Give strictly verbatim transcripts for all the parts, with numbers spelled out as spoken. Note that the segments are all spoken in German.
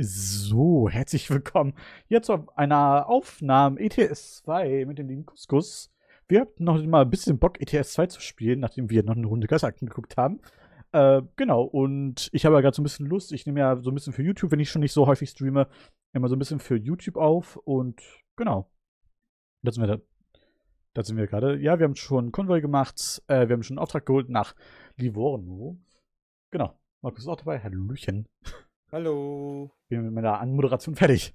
So, herzlich willkommen hier zu einer Aufnahme E T S zwei mit dem lieben Couscous. Wir hatten noch mal ein bisschen Bock, E T S zwei zu spielen, nachdem wir noch eine Runde Kassakten geguckt haben. Äh, genau, und ich habe ja gerade so ein bisschen Lust, ich nehme ja so ein bisschen für YouTube, wenn ich schon nicht so häufig streame, immer so ein bisschen für YouTube auf und genau. Da sind wir, da, da sind wir gerade. Ja, wir haben schon einen Konvoi gemacht, äh, wir haben schon einen Auftrag geholt nach Livorno. Genau, Markus ist auch dabei, hallöchen. Hallo. Ich bin mit meiner Anmoderation fertig.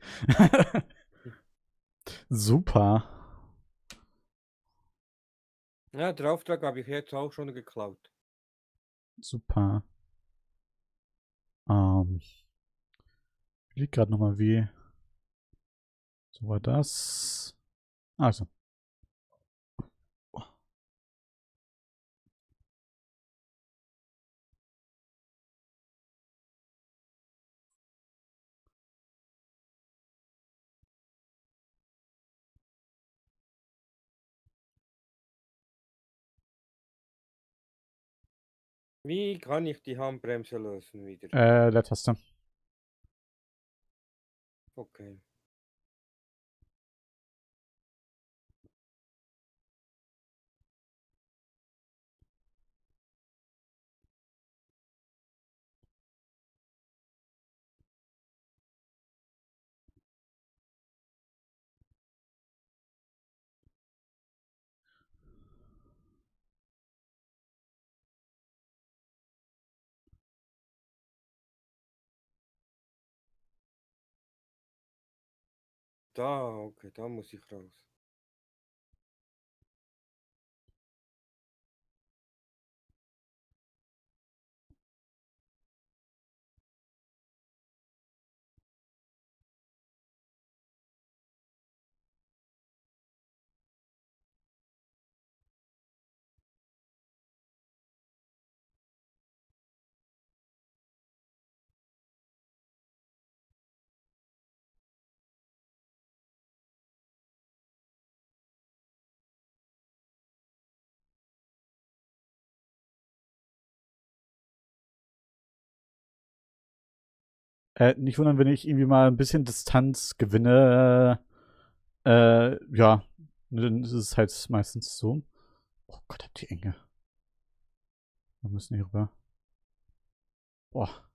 Super. Ja, den Auftrag habe ich jetzt auch schon geklaut. Super. Ähm. Liegt gerade nochmal wie. So war das. Also. Oh. Wie kann ich die Handbremse lösen wieder? Äh, der Taste. Okay. Da, okay, da muss ich raus. Äh, nicht wundern, wenn ich irgendwie mal ein bisschen Distanz gewinne. Äh, ja, dann ist es halt meistens so. Oh Gott, hab die Enge. Wir müssen hier rüber. Boah.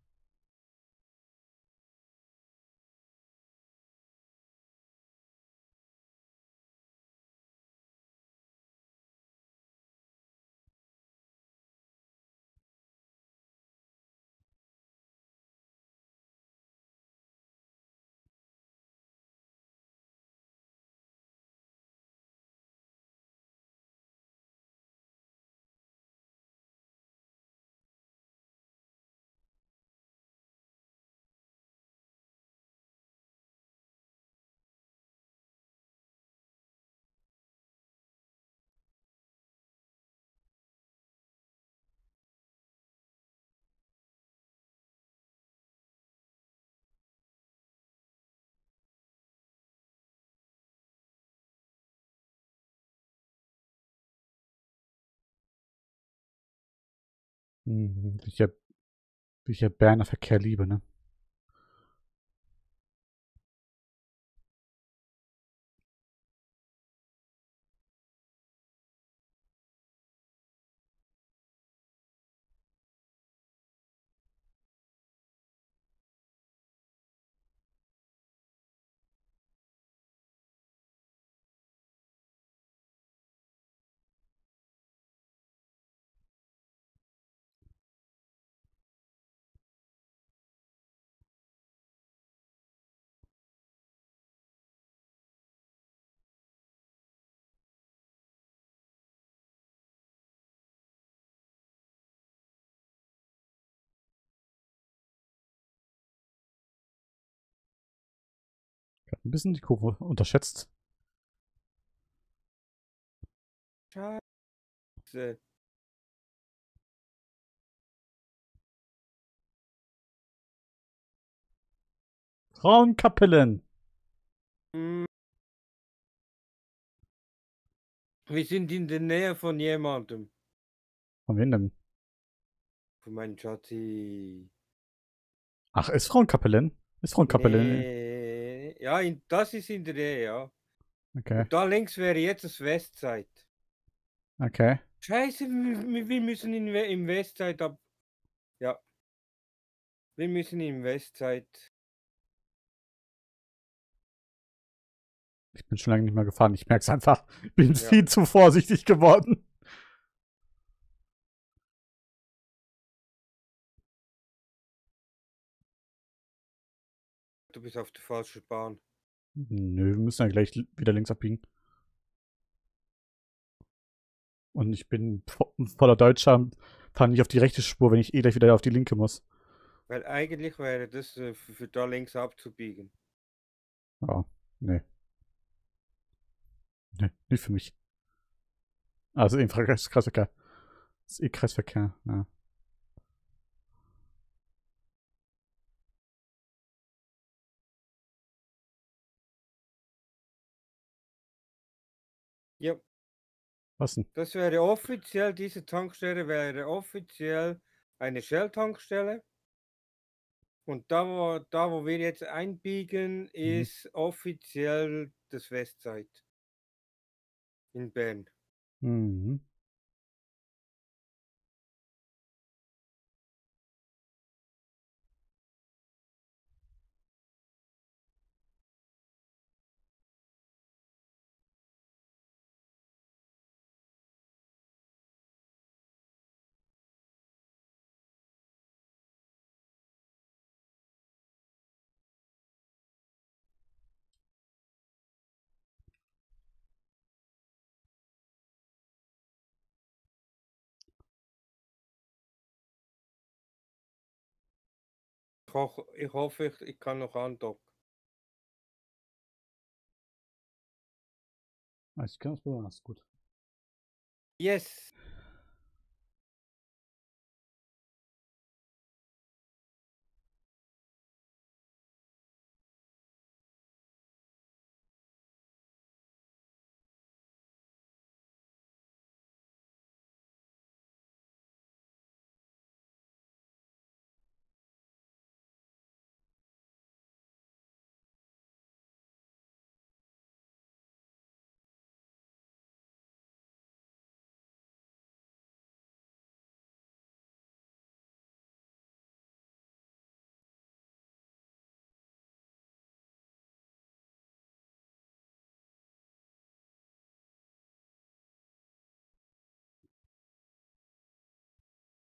Wie ich, ja, wie ich ja Berner Verkehr liebe, ne? Ein bisschen die Kurve unterschätzt. Scheiße. Frauenkapellen. Wir sind in der Nähe von jemandem. Von wem denn? Von meinem Schatzi. Ach, ist Frauenkapellen? Ist Rundkapelle? Nee. Ja, in, das ist in der Nähe, ja. Okay. Und da links wäre jetzt das Westside. Okay. Scheiße, wir, wir müssen in, im Westside ab. Ja. Wir müssen im Westside. Ich bin schon lange nicht mehr gefahren. Ich merke es einfach. Ich bin ja. viel zu vorsichtig geworden. Du bist auf der falschen Bahn. Nö, wir müssen ja gleich wieder links abbiegen. Und ich bin vo voller Deutscher, fahre nicht auf die rechte Spur, wenn ich eh gleich wieder auf die linke muss. Weil eigentlich wäre das äh, für, für da links abzubiegen. Ja, nee. Nee, nicht für mich. Also im Kreisverkehr. Das ist eh Kreisverkehr, ja. Ja. Was denn? Das wäre offiziell, diese Tankstelle wäre offiziell eine Shell-Tankstelle. Und da wo, da, wo wir jetzt einbiegen, ist mhm. offiziell das Westside in Bern. Mhm. Ich hoffe, ich, ich kann noch andocken. Also ich kann es probieren, alles gut. Yes!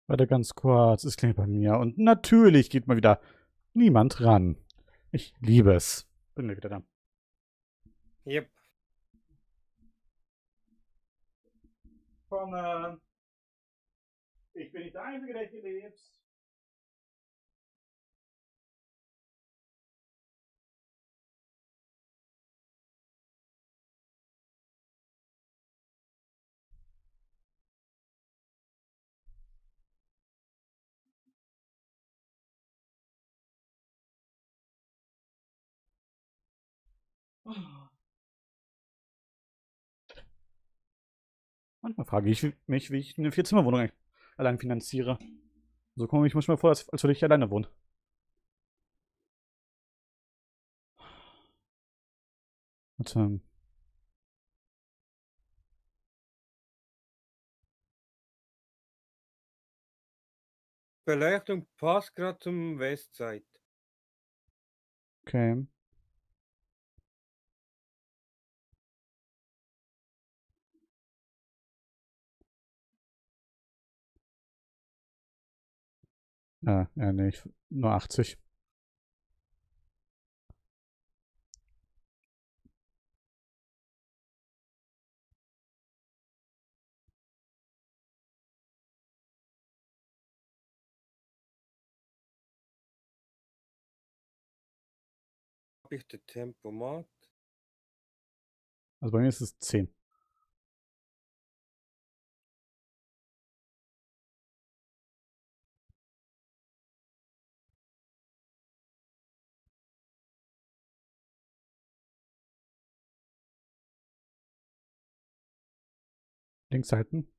Warte ganz kurz, es klingelt bei mir. Und natürlich geht mal wieder niemand ran. Ich liebe es. Bin wir wieder da. Yep. Komm. Ich bin nicht der Einzige, der hier lebt. Manchmal frage ich mich, wie ich eine Vierzimmerwohnung allein finanziere. So komme ich manchmal vor, als, als würde ich alleine wohnen. Warte. Ähm Beleuchtung passt gerade zum Westside. Okay. Ah, ja, nee, ich, nur achtzig. Habe ich den Tempomat? Also bei mir ist es zehn. Links halten.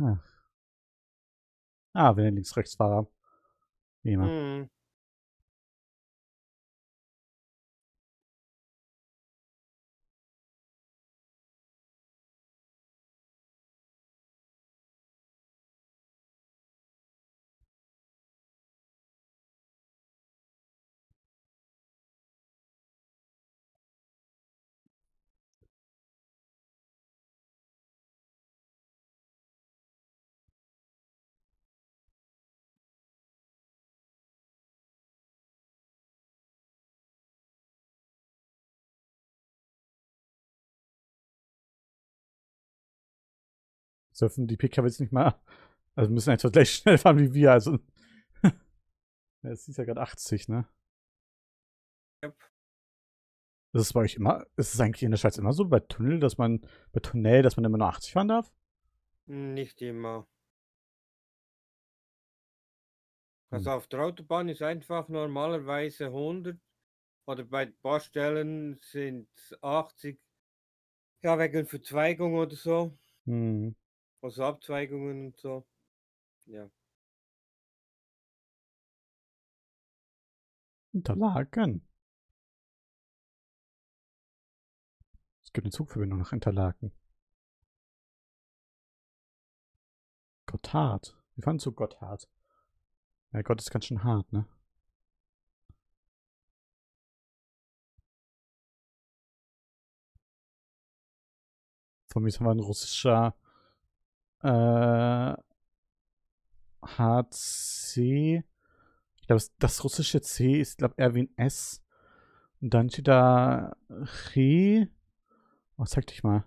Ah, ah wir sind Links-Rechts-Fahrer. Wie immer. Hm. Dürfen die P K Ws nicht mal, also müssen einfach gleich schnell fahren wie wir, also es ist ja gerade achtzig, ne? Yep. Das ist bei euch immer, ist es eigentlich in der Schweiz immer so, bei Tunnel, dass man, bei Tunnel, dass man immer nur achtzig fahren darf? Nicht immer. Hm. Also auf der Autobahn ist einfach normalerweise hundert, oder bei ein paar Stellen sind achtzig, ja wegen Verzweigung oder so. Hm. Also Abzweigungen und so. Ja. Interlaken. Es gibt eine Zugverbindung nach Interlaken. Gotthard. Wir fahren zu Gotthard. Ja, Gott ist ganz schön hart, ne? Von mir war ein russischer äh, H C. Ich glaube, das russische C ist, glaube ich, eher wie ein S. Und dann steht da Re. Oh, zeig dich mal.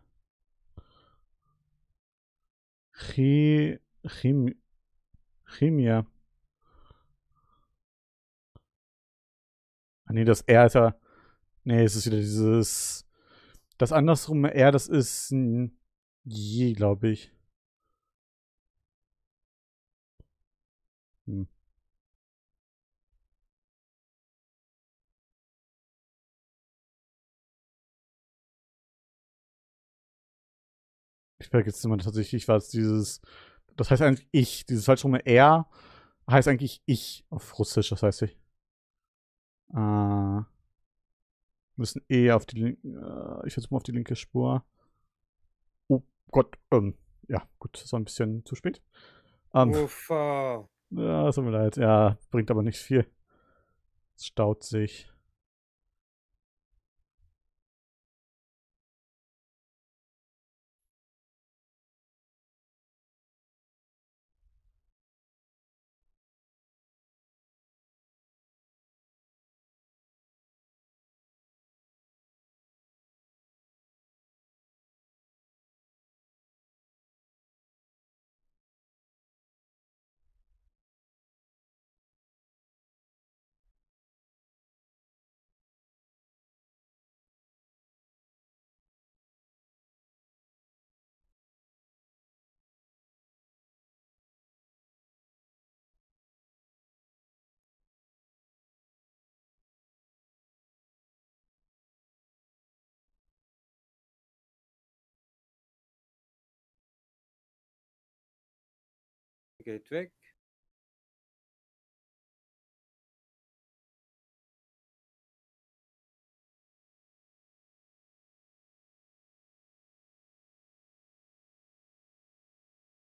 Re. Re. Remia. Ah, nee, das R ist ja. Nee, es ist wieder dieses. Das andersrum R, das ist ein Je, glaube ich. Hm. Ich vergesse jetzt immer tatsächlich, was dieses. Das heißt eigentlich ich. Dieses falschrum R heißt eigentlich ich auf Russisch, das heißt ich. Äh. Müssen eh auf die linke, äh, ich versuche mal auf die linke Spur. Oh Gott, ähm, ja, gut, das war ein bisschen zu spät. Ähm, Ufa. Ja, es tut mir leid, ja, bringt aber nicht viel. Es staut sich. Geht weg.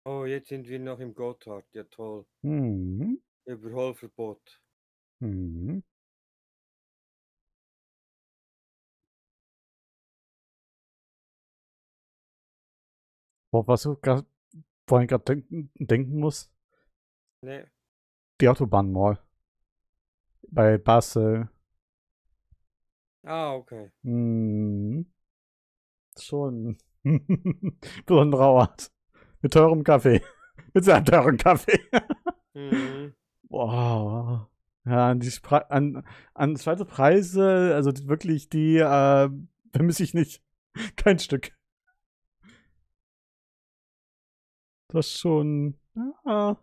Oh, jetzt sind wir noch im Gotthard. Ja, toll. Mhm. Überholverbot. Mhm. Oh, was du gerade vorhin gerade denken, denken muss. Nee. Die Autobahn mal. Bei Basel. Ah, okay. Hm. Schon. Besonderer Ort. Mit teurem Kaffee. Mit sehr teuren Kaffee. Mhm. Wow. Ja, an die Spre an, an Schweizer Preise, also wirklich, die äh, vermisse ich nicht. Kein Stück. Das schon. Ja.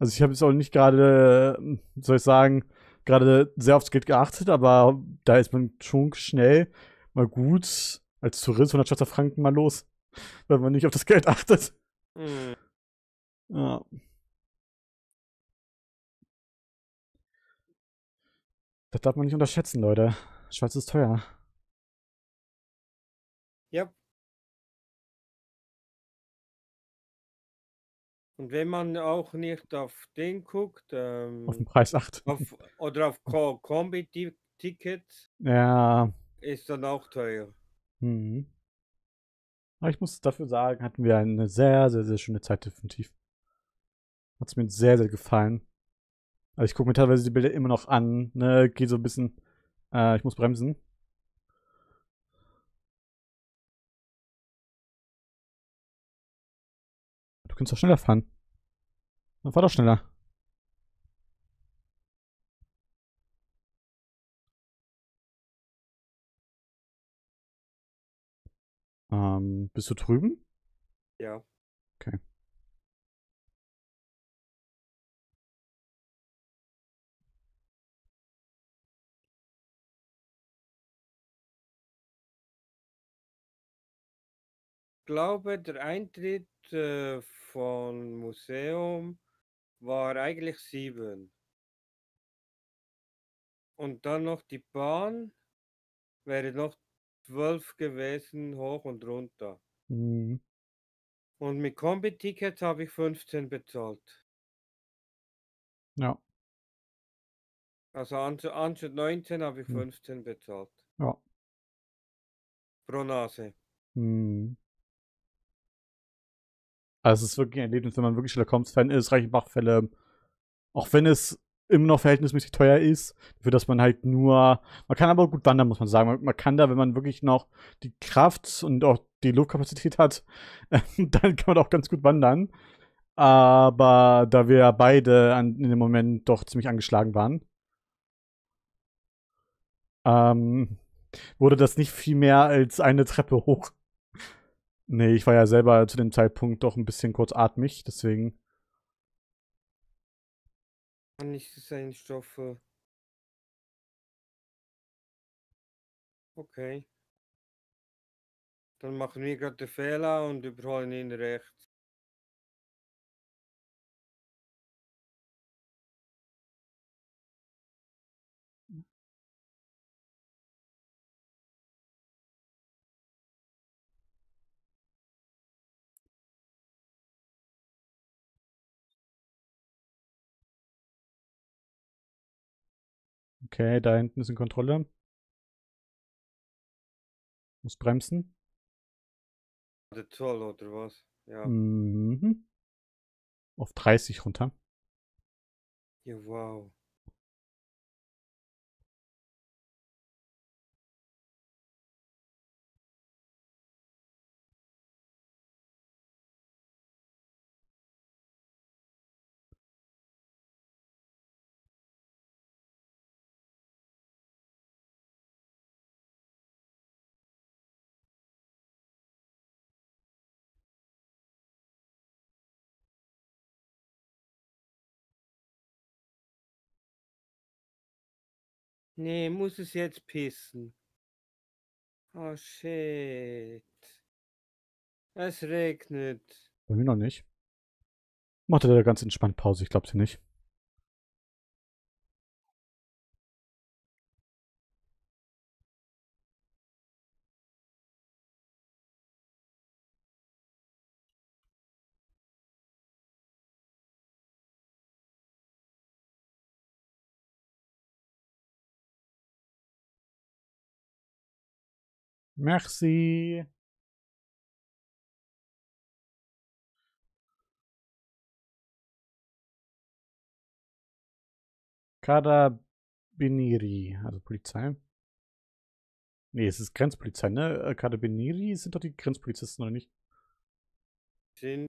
Also ich habe jetzt auch nicht gerade, soll ich sagen, gerade sehr aufs Geld geachtet, aber da ist man schon schnell mal gut als Tourist hundertschafter Franken mal los, wenn man nicht auf das Geld achtet. Mhm. Ja. Das darf man nicht unterschätzen, Leute. Schweiz ist teuer. Ja. Und wenn man auch nicht auf den guckt, ähm, auf den Preis achtet. Oder auf Kombi-Ticket, ja. Ist dann auch teuer. Mhm. Aber ich muss dafür sagen, hatten wir eine sehr, sehr, sehr schöne Zeit, definitiv. Hat es mir sehr, sehr gefallen. Also ich gucke mir teilweise die Bilder immer noch an, ne, gehe so ein bisschen, äh, ich muss bremsen. Du kannst doch schneller fahren. Dann fahr doch schneller. Ähm, bist du drüben? Ja. Okay. Ich glaube, der Eintritt äh, vom Museum war eigentlich sieben. Und dann noch die Bahn wäre noch zwölf gewesen, hoch und runter. Mhm. Und mit Kombi-Tickets habe ich fünfzehn bezahlt. Ja. Also anstatt neunzehn habe ich mhm. fünfzehn bezahlt. Ja. Pro Nase. Mhm. Also es ist wirklich ein Erlebnis, wenn man wirklich schneller kommt. Fan ist, Reichenbachfälle, auch wenn es immer noch verhältnismäßig teuer ist, für das man halt nur, man kann aber gut wandern, muss man sagen. Man, man kann da, wenn man wirklich noch die Kraft und auch die Luftkapazität hat, äh, dann kann man auch ganz gut wandern. Aber da wir beide an, in dem Moment doch ziemlich angeschlagen waren, ähm, wurde das nicht viel mehr als eine Treppe hoch. Nee, ich war ja selber zu dem Zeitpunkt doch ein bisschen kurzatmig, deswegen. Nicht sein Stoff. Okay. Dann machen wir gerade den Fehler und überholen ihn rechts. Okay, da hinten ist eine Kontrolle. Muss bremsen. Der Zoll oder was? Ja. Mhm. Auf dreißig runter. Ja, wow. Nee, muss es jetzt pissen. Oh shit. Es regnet. Bei mir noch nicht. Macht er da ganz entspannt Pause, ich glaub's ja nicht. Merci. Carabinieri, also Polizei. Nee, es ist Grenzpolizei, ne? Carabinieri sind doch die Grenzpolizisten, oder nicht? Sind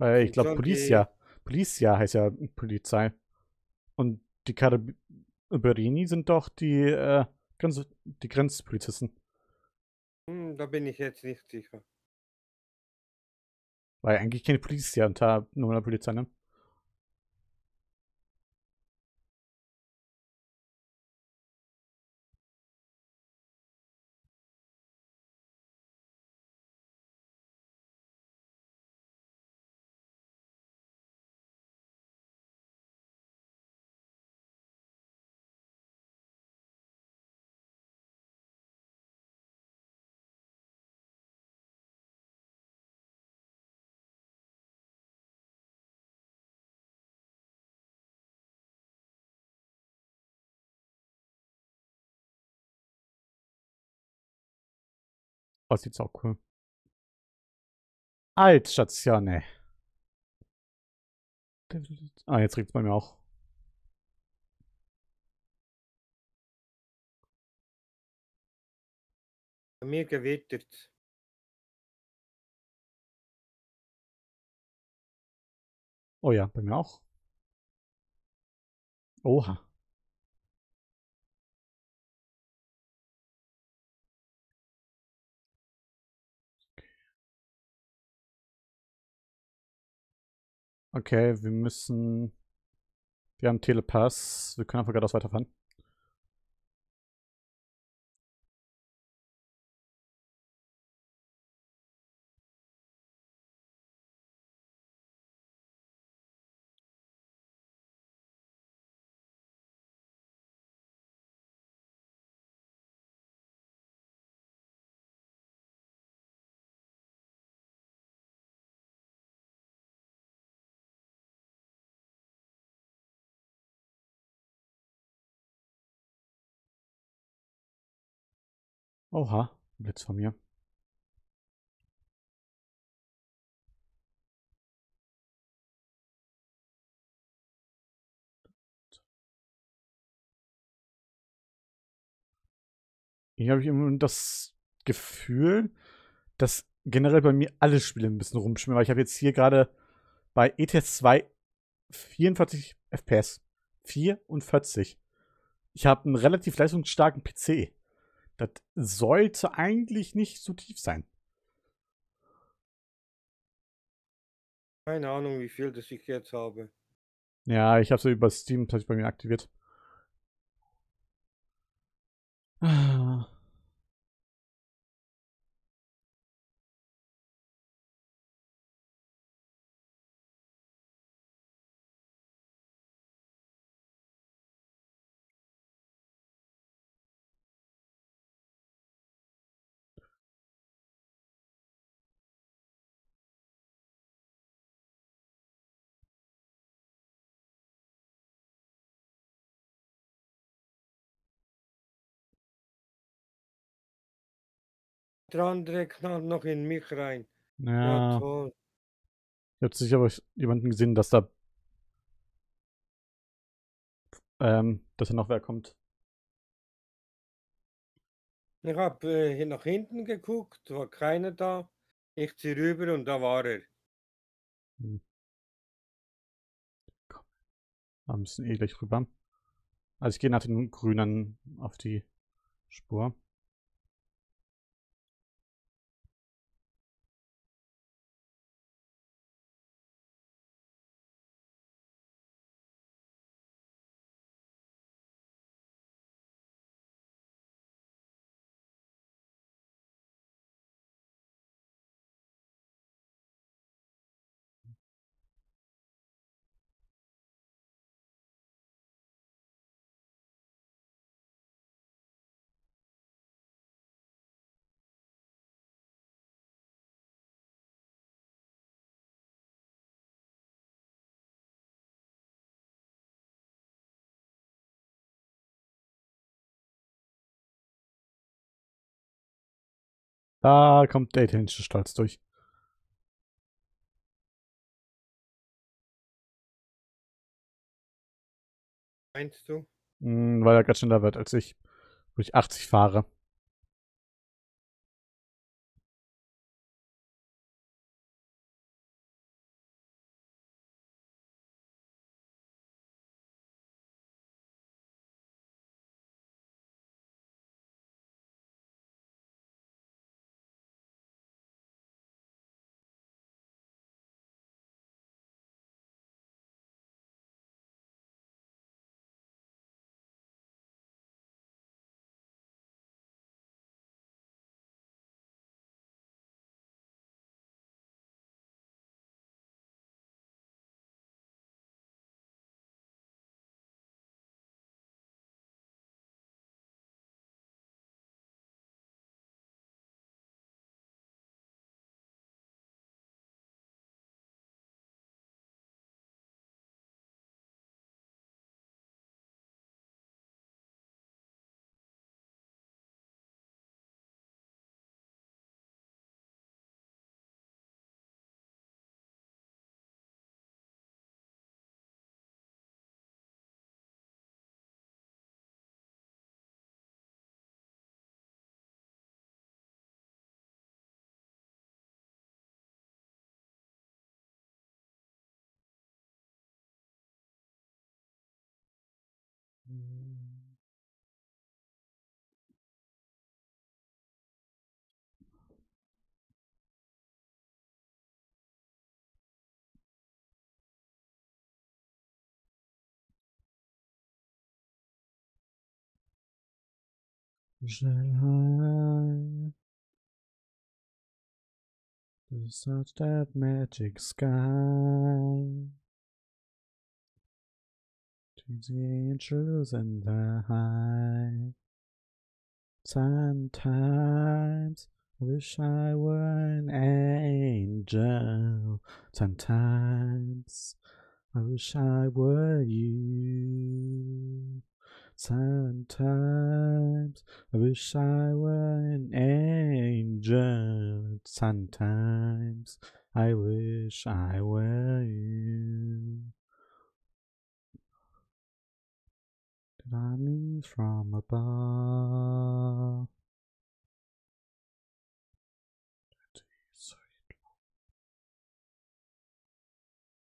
äh, ich glaube, Polizia. Polizia heißt ja Polizei. Und die Carabinieri sind doch die, äh, Grenz die Grenzpolizisten. Da bin ich jetzt nicht sicher. War ja eigentlich keine Polizei unter normaler Polizei, ne? Das ist jetzt auch cool. Altstatione. Ah, jetzt regnet es bei mir auch. Bei mir gewittert. Oh ja, bei mir auch. Oha. Okay, wir müssen... Wir haben Telepass. Wir können einfach geradeaus weiterfahren. Oha, Blitz von mir. Hier habe ich immer das Gefühl, dass generell bei mir alle Spiele ein bisschen rumschwimmen, weil ich habe jetzt hier gerade bei E T S zwei vierundvierzig F P S. vierundvierzig. Ich habe einen relativ leistungsstarken P C. Das sollte eigentlich nicht so tief sein. Keine Ahnung, wie viel das ich jetzt habe. Ja, ich habe es ja über Steam bei mir aktiviert. Ah. Der andere knallt noch in mich rein. Ja. Ja, toll. Ich habe sicher jemanden gesehen, dass da ähm, dass da noch wer kommt. Ich habe äh, nach hinten geguckt, war keiner da. Ich ziehe rüber und da war er. Hm. Komm. Wir müssen eh gleich rüber. Also ich gehe nach den Grünen auf die Spur. Da kommt der italienische Stolz durch. Meinst du? Mm, weil er gerade schneller wird als ich. Wo ich achtzig fahre. Schnell high. There's such that magic sky. To the angels in the high. Sometimes I wish I were an angel. Sometimes I wish I were you. Sometimes I wish I were an angel. Sometimes I wish I were you. Climbing from above.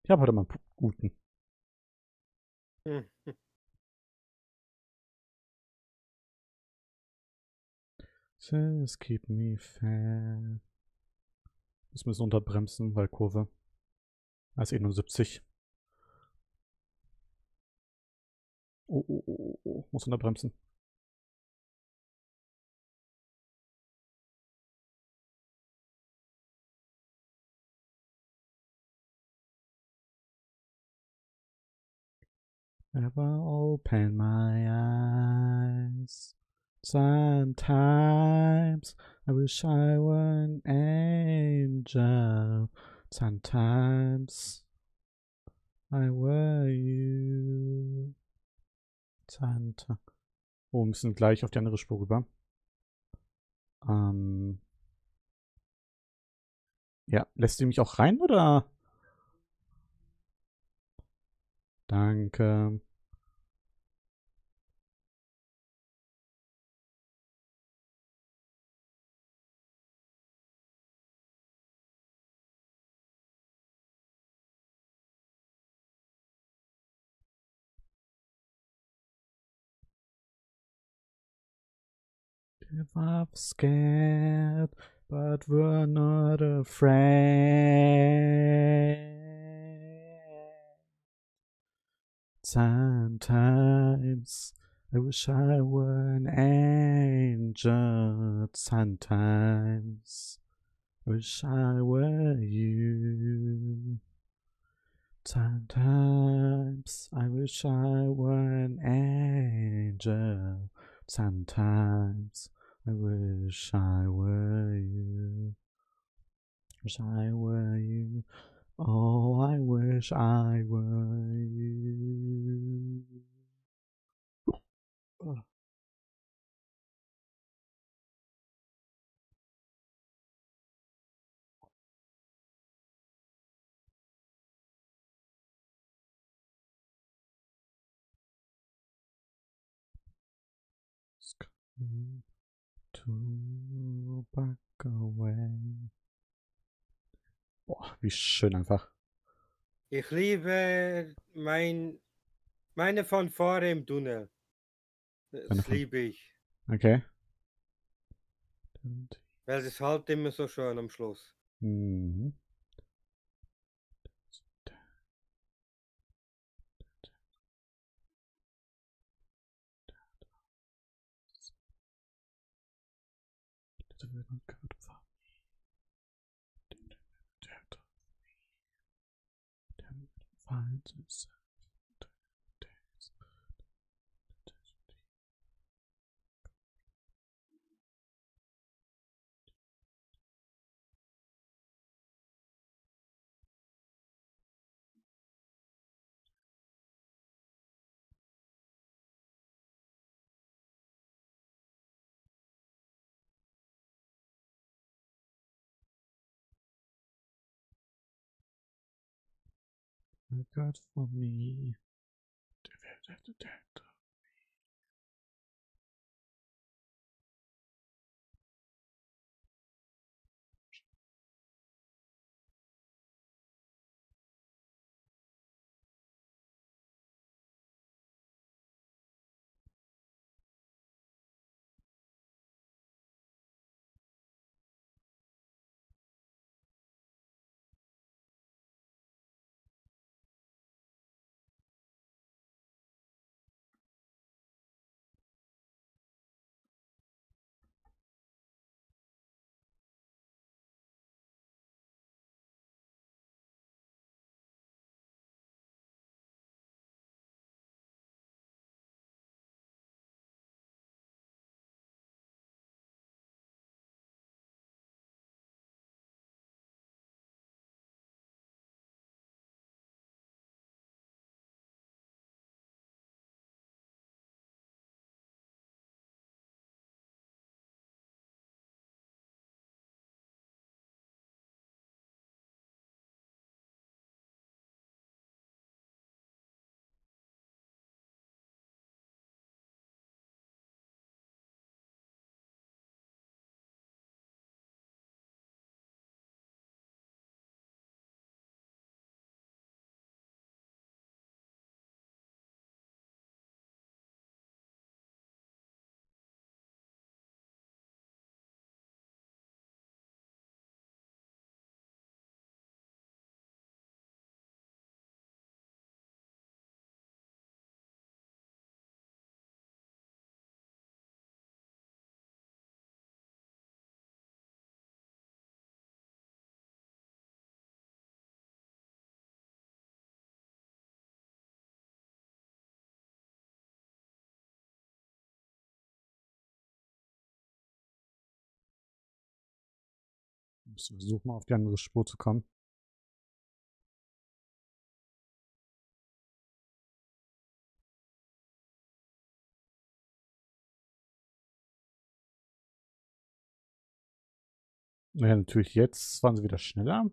Ich habe heute mal einen guten. Just keep me fair. Jetzt müssen wir unterbremsen, weil Kurve. Als eh nur siebzig. Oh, oh, oh, oh, muss unterbremsen. Ever open my eyes. Sometimes I wish I were an angel. Sometimes I were you. Santa. Oh, wir müssen gleich auf die andere Spur rüber. Ähm. Ja, lässt sie mich auch rein, oder? Danke. I'm scared, but we're not afraid. Sometimes I wish I were an angel. Sometimes I wish I were you. Sometimes I wish I were an angel. Sometimes I wish I were you. Wish I were you. Oh, I wish I were you. Oh. Mm. To back away. Boah, wie schön einfach. Ich liebe mein, meine Fanfare im Tunnel. Das liebe ich. Okay. Weil es ist halt immer so schön am Schluss. Mhm. God for me. Ich versuche mal auf die andere Spur zu kommen. Naja, natürlich jetzt waren sie wieder schneller.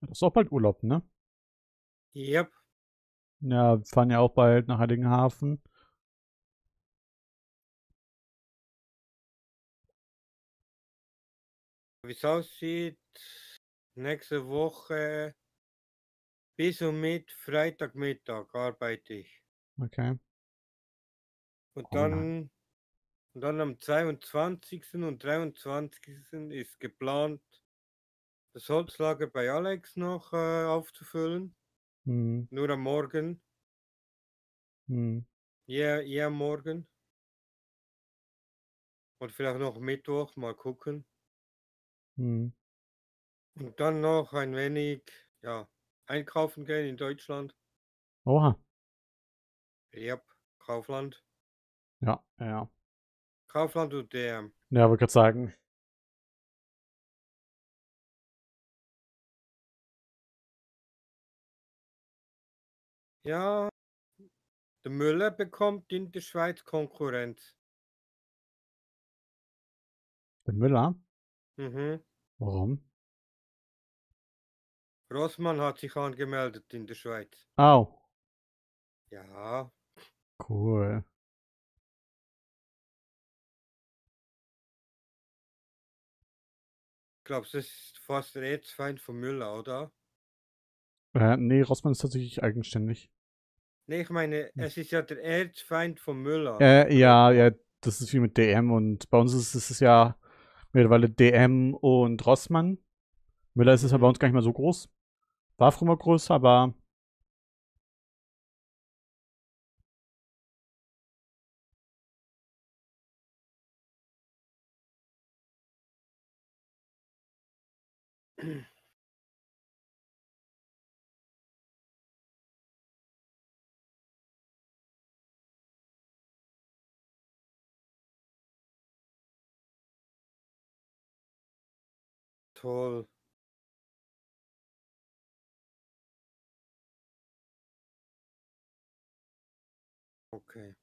Das ist auch bald Urlaub, ne? Yep. Ja, wir fahren ja auch bald nach Heiligenhafen. Wie es aussieht, nächste Woche bis und mit Freitagmittag arbeite ich. Okay. Und dann, und dann am zweiundzwanzigsten und dreiundzwanzigsten ist geplant, das Holzlager bei Alex noch äh, aufzufüllen. Mhm. Nur am Morgen. Mhm. Ja, ja, morgen. Und vielleicht noch Mittwoch, mal gucken. Mhm. Und dann noch ein wenig, ja, einkaufen gehen in Deutschland. Oha. Ja, Kaufland. Ja, ja. Kaufland und D M. Ja, wollte gerade sagen. Ja, der Müller bekommt in der Schweiz Konkurrenz. Der Müller? Mhm. Warum? Rossmann hat sich angemeldet in der Schweiz. Au. Ja. Cool. Ich glaube, das ist fast der Erzfeind von Müller, oder? Äh, nee, Rossmann ist tatsächlich eigenständig. Nee, ich meine, es ist ja der Erzfeind von Müller. Äh, ja, ja, das ist wie mit D M und bei uns ist es ja mittlerweile D M und Rossmann. Müller ist es ja bei uns gar nicht mehr so groß. War früher mal größer, aber... Toll. Okay.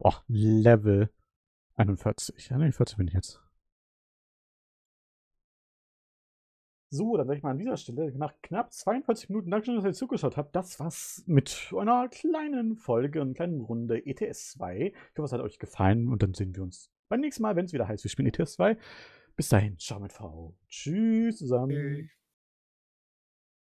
Boah, Level einundvierzig. einundvierzig bin ich jetzt. So, dann sage ich mal an dieser Stelle, nach knapp zweiundvierzig Minuten, danke schön, dass ihr zugeschaut habt. Das war's mit einer kleinen Folge, einer kleinen Runde E T S zwei. Ich hoffe, es hat euch gefallen und dann sehen wir uns beim nächsten Mal, wenn es wieder heißt, wir spielen E T S zwei. Bis dahin, ciao mit V. Tschüss zusammen. Hey.